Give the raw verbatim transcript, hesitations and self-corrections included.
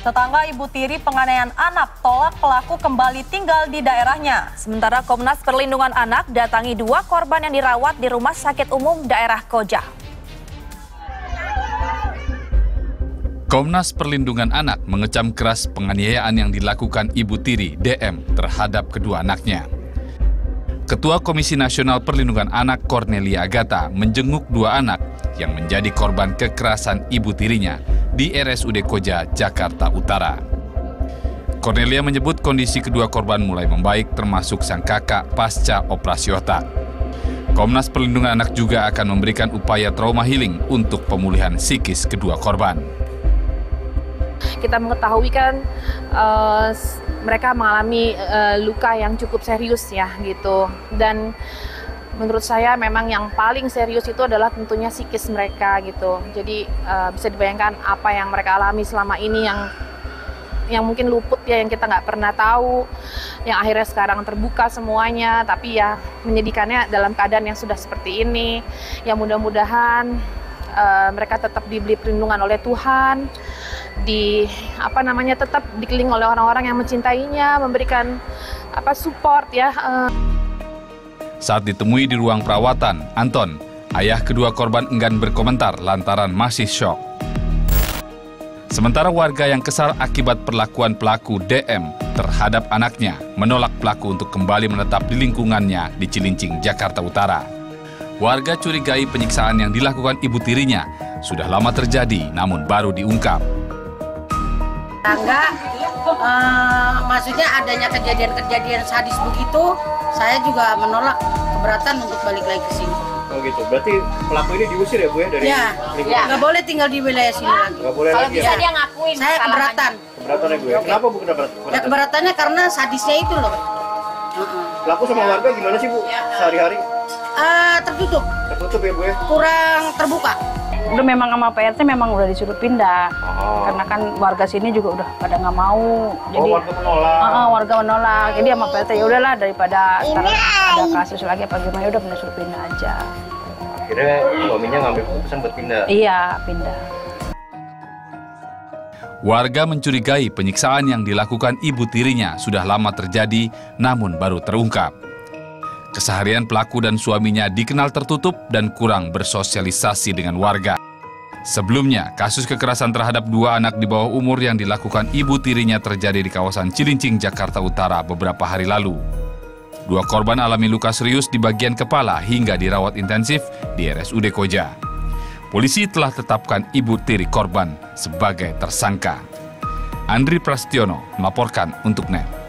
Tetangga ibu tiri penganiayaan anak tolak pelaku kembali tinggal di daerahnya. Sementara Komnas Perlindungan Anak datangi dua korban yang dirawat di Rumah Sakit Umum Daerah Koja. Komnas Perlindungan Anak mengecam keras penganiayaan yang dilakukan ibu tiri D M terhadap kedua anaknya. Ketua Komisi Nasional Perlindungan Anak Cornelia Agata menjenguk dua anak yang menjadi korban kekerasan ibu tirinya di R S U D Koja, Jakarta Utara. Cornelia menyebut kondisi kedua korban mulai membaik termasuk sang kakak pasca operasi otak. Komnas Perlindungan Anak juga akan memberikan upaya trauma healing untuk pemulihan psikis kedua korban. Kita mengetahui kan uh, mereka mengalami uh, luka yang cukup serius ya gitu, dan menurut saya memang yang paling serius itu adalah tentunya psikis mereka gitu. Jadi uh, bisa dibayangkan apa yang mereka alami selama ini yang yang mungkin luput ya, yang kita nggak pernah tahu, yang akhirnya sekarang terbuka semuanya. Tapi ya menyedihkannya dalam keadaan yang sudah seperti ini. Ya mudah-mudahan uh, mereka tetap diberi perlindungan oleh Tuhan, di apa namanya tetap dikelilingi oleh orang-orang yang mencintainya, memberikan apa support ya. Uh. Saat ditemui di ruang perawatan, Anton, ayah kedua korban, enggan berkomentar lantaran masih syok. Sementara warga yang kesal akibat perlakuan pelaku D M terhadap anaknya menolak pelaku untuk kembali menetap di lingkungannya di Cilincing, Jakarta Utara. Warga curigai penyiksaan yang dilakukan ibu tirinya sudah lama terjadi namun baru diungkap. Tangga, eh, maksudnya adanya kejadian-kejadian sadis begitu, saya juga menolak, keberatan untuk balik lagi ke sini. Oh gitu, berarti pelaku ini diusir ya Bu ya dari ya, ya. Nggak boleh tinggal di wilayah sini lagi. Nggak boleh kalau lagi bisa ya? Dia ngakuin. Saya keberatan. Keberatan ya Bu ya? Kenapa Bu keberatan? Ya keberatannya karena sadisnya itu loh. Pelaku sama warga gimana sih Bu ya, sehari-hari? Uh, tertutup. Tertutup ya Bu ya? Kurang terbuka. Udah memang sama P R T memang udah disuruh pindah, oh. Karena kan warga sini juga udah pada nggak mau, jadi oh, warga menolak. Uh, warga menolak, jadi sama P R T ya udahlah daripada ada kasus lagi apa gimana udah bener suruh pindah aja. Akhirnya suaminya ngambil keputusan buat pindah. Iya pindah. Warga mencurigai penyiksaan yang dilakukan ibu tirinya sudah lama terjadi, namun baru terungkap. Keseharian pelaku dan suaminya dikenal tertutup dan kurang bersosialisasi dengan warga. Sebelumnya, kasus kekerasan terhadap dua anak di bawah umur yang dilakukan ibu tirinya terjadi di kawasan Cilincing, Jakarta Utara beberapa hari lalu. Dua korban alami luka serius di bagian kepala hingga dirawat intensif di R S U D Koja. Polisi telah tetapkan ibu tiri korban sebagai tersangka. Andri Prasetyono melaporkan untuk N E T.